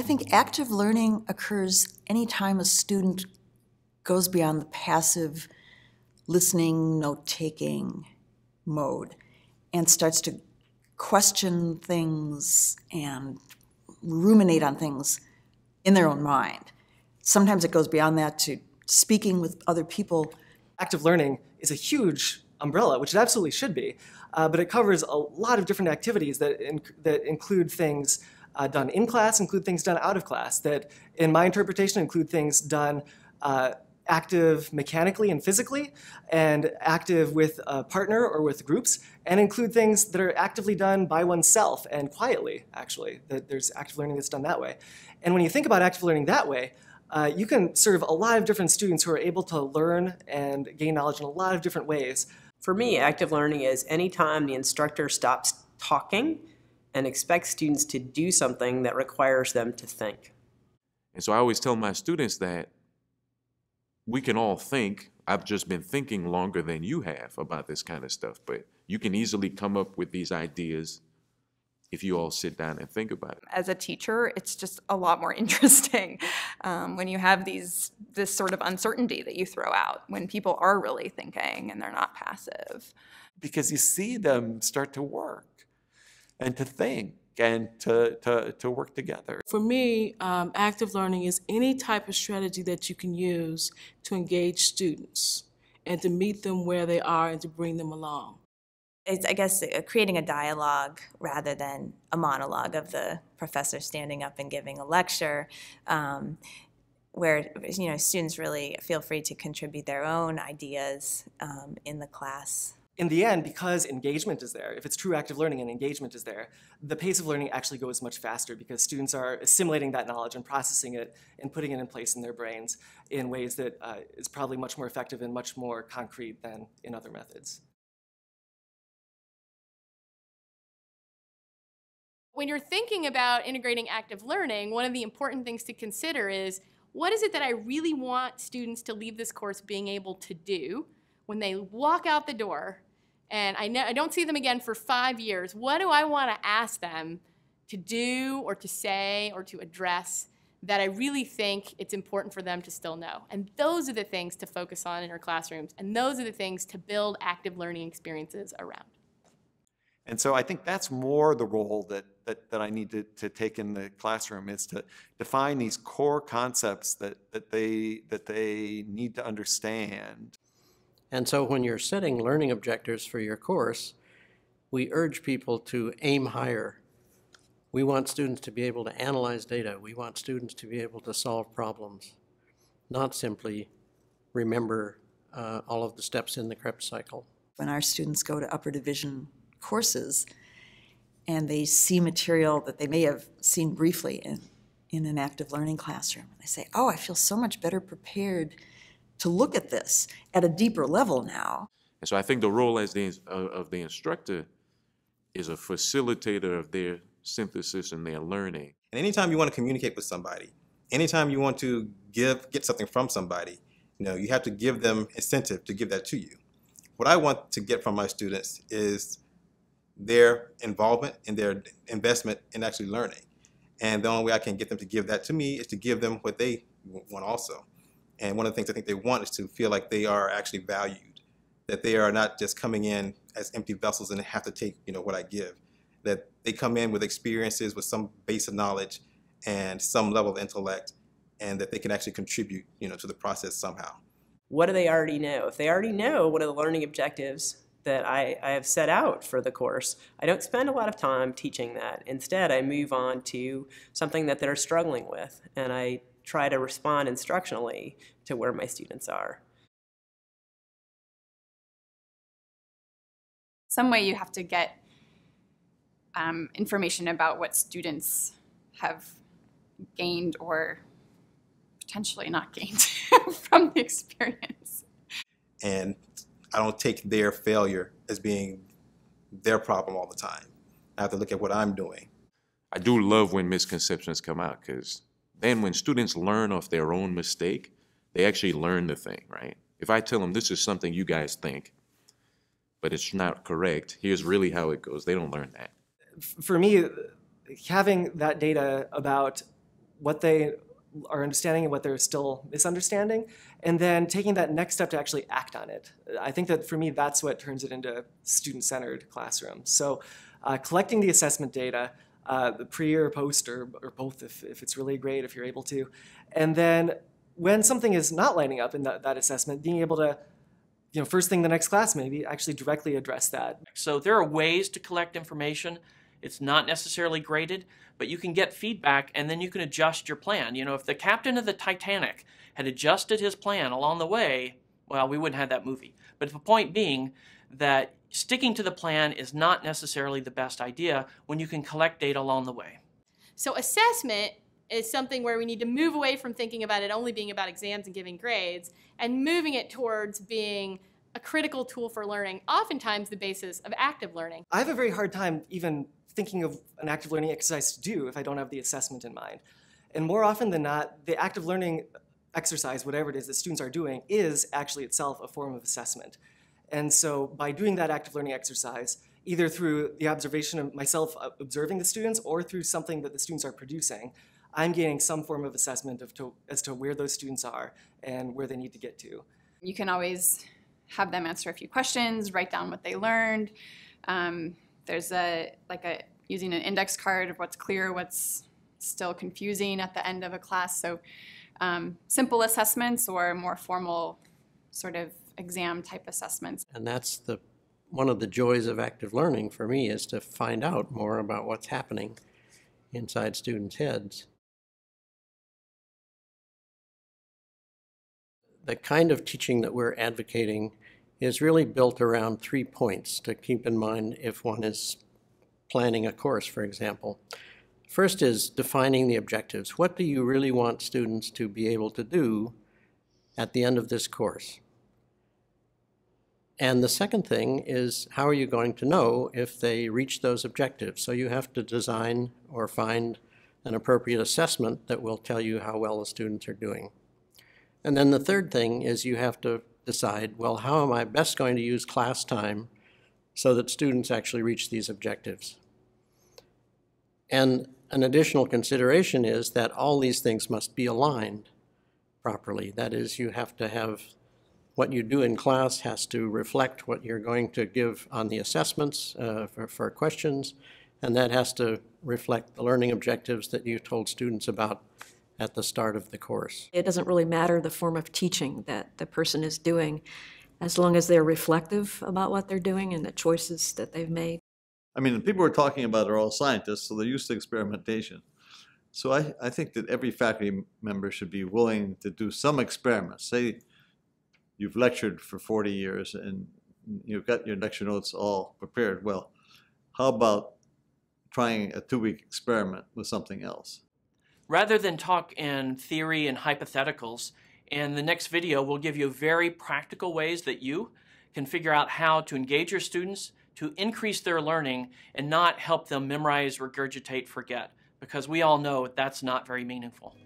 I think active learning occurs anytime a student goes beyond the passive listening, note-taking mode and starts to question things and ruminate on things in their own mind. Sometimes it goes beyond that to speaking with other people. Active learning is a huge umbrella, which it absolutely should be, but it covers a lot of different activities that include things done in class, include things done out of class, that in my interpretation include things done active mechanically and physically, and active with a partner or with groups, and include things that are actively done by oneself and quietly, actually, that there's active learning that's done that way. And when you think about active learning that way, you can serve a lot of different students who are able to learn and gain knowledge in a lot of different ways. For me, active learning is any time the instructor stops talking and expects students to do something that requires them to think. And so I always tell my students that we can all think. I've just been thinking longer than you have about this kind of stuff, but you can easily come up with these ideas if you all sit down and think about it. As a teacher, it's just a lot more interesting when you have this sort of uncertainty that you throw out, when people are really thinking and they're not passive. Because you see them start to work and to think and to work together. For me, active learning is any type of strategy that you can use to engage students and to meet them where they are and to bring them along. It's, I guess, creating a dialogue rather than a monologue of the professor standing up and giving a lecture, where students really feel free to contribute their own ideas in the class. In the end, because engagement is there, if it's true active learning and engagement is there, the pace of learning actually goes much faster because students are assimilating that knowledge and processing it and putting it in place in their brains in ways that is probably much more effective and much more concrete than in other methods. When you're thinking about integrating active learning, one of the important things to consider is, what is it that I really want students to leave this course being able to do when they walk out the door? And I don't see them again for 5 years. What do I want to ask them to do or to say or to address that I really think it's important for them to still know? And those are the things to focus on in our classrooms. And those are the things to build active learning experiences around. And so I think that's more the role that I need to take in the classroom, is to define these core concepts that they need to understand. And so when you're setting learning objectives for your course, we urge people to aim higher. We want students to be able to analyze data. We want students to be able to solve problems, not simply remember all of the steps in the Krebs cycle. When our students go to upper division courses and they see material that they may have seen briefly in an active learning classroom, and they say, oh, I feel so much better prepared to look at this at a deeper level now. And so I think the role as of the instructor is a facilitator of their synthesis and their learning. And anytime you want to communicate with somebody, anytime you want to get something from somebody, you have to give them incentive to give that to you. What I want to get from my students is their involvement and their investment in actually learning. And the only way I can get them to give that to me is to give them what they want also. And one of the things I think they want is to feel like they are actually valued, that they are not just coming in as empty vessels and have to take what I give, that they come in with experiences, with some base of knowledge and some level of intellect, and that they can actually contribute to the process somehow. What do they already know? If they already know what are the learning objectives that I have set out for the course, I don't spend a lot of time teaching that. Instead, I move on to something that they're struggling with, and I try to respond instructionally to where my students are. Some way you have to get information about what students have gained or potentially not gained from the experience. And I don't take their failure as being their problem all the time. I have to look at what I'm doing. I do love when misconceptions come out, because then when students learn off their own mistake, they actually learn the thing, right? If I tell them this is something you guys think, but it's not correct, here's really how it goes, they don't learn that. For me, having that data about what they are understanding and what they're still misunderstanding, and then taking that next step to actually act on it. I think that for me, that's what turns it into student-centered classroom. So collecting the assessment data, pre or post, or both if it's really great, if you're able to, and then when something is not lining up in that assessment, being able to, you know, first thing the next class maybe, actually directly address that. So there are ways to collect information. It's not necessarily graded, but you can get feedback and then you can adjust your plan. You know, if the captain of the Titanic had adjusted his plan along the way, well, we wouldn't have that movie. But the point being that sticking to the plan is not necessarily the best idea when you can collect data along the way. So assessment is something where we need to move away from thinking about it only being about exams and giving grades and moving it towards being a critical tool for learning, oftentimes the basis of active learning. I have a very hard time even thinking of an active learning exercise to do if I don't have the assessment in mind. And more often than not, the active learning exercise, whatever it is that students are doing, is actually itself a form of assessment. And so by doing that active learning exercise, either through the observation of myself observing the students or through something that the students are producing, I'm gaining some form of assessment as to where those students are and where they need to get to. You can always have them answer a few questions, write down what they learned. There's using an index card of what's clear, what's still confusing at the end of a class. So simple assessments or more formal sort of exam type assessments. And that's one of the joys of active learning for me, is to find out more about what's happening inside students' heads. The kind of teaching that we're advocating is really built around 3 points to keep in mind if one is planning a course, for example. First is defining the objectives. What do you really want students to be able to do at the end of this course? And the second thing is, how are you going to know if they reach those objectives? So you have to design or find an appropriate assessment that will tell you how well the students are doing. And then the third thing is, you have to decide, well, how am I best going to use class time so that students actually reach these objectives? And an additional consideration is that all these things must be aligned properly. That is, you have to have what you do in class has to reflect what you're going to give on the assessments for questions, and that has to reflect the learning objectives that you told students about at the start of the course. It doesn't really matter the form of teaching that the person is doing, as long as they're reflective about what they're doing and the choices that they've made. I mean, the people we're talking about are all scientists, so they're used to experimentation. So I think that every faculty member should be willing to do some experiments. Say you've lectured for 40 years and you've got your lecture notes all prepared. Well, how about trying a 2-week experiment with something else? Rather than talk in theory and hypotheticals, in the next video we'll give you very practical ways that you can figure out how to engage your students to increase their learning and not help them memorize, regurgitate, forget, because we all know that's not very meaningful.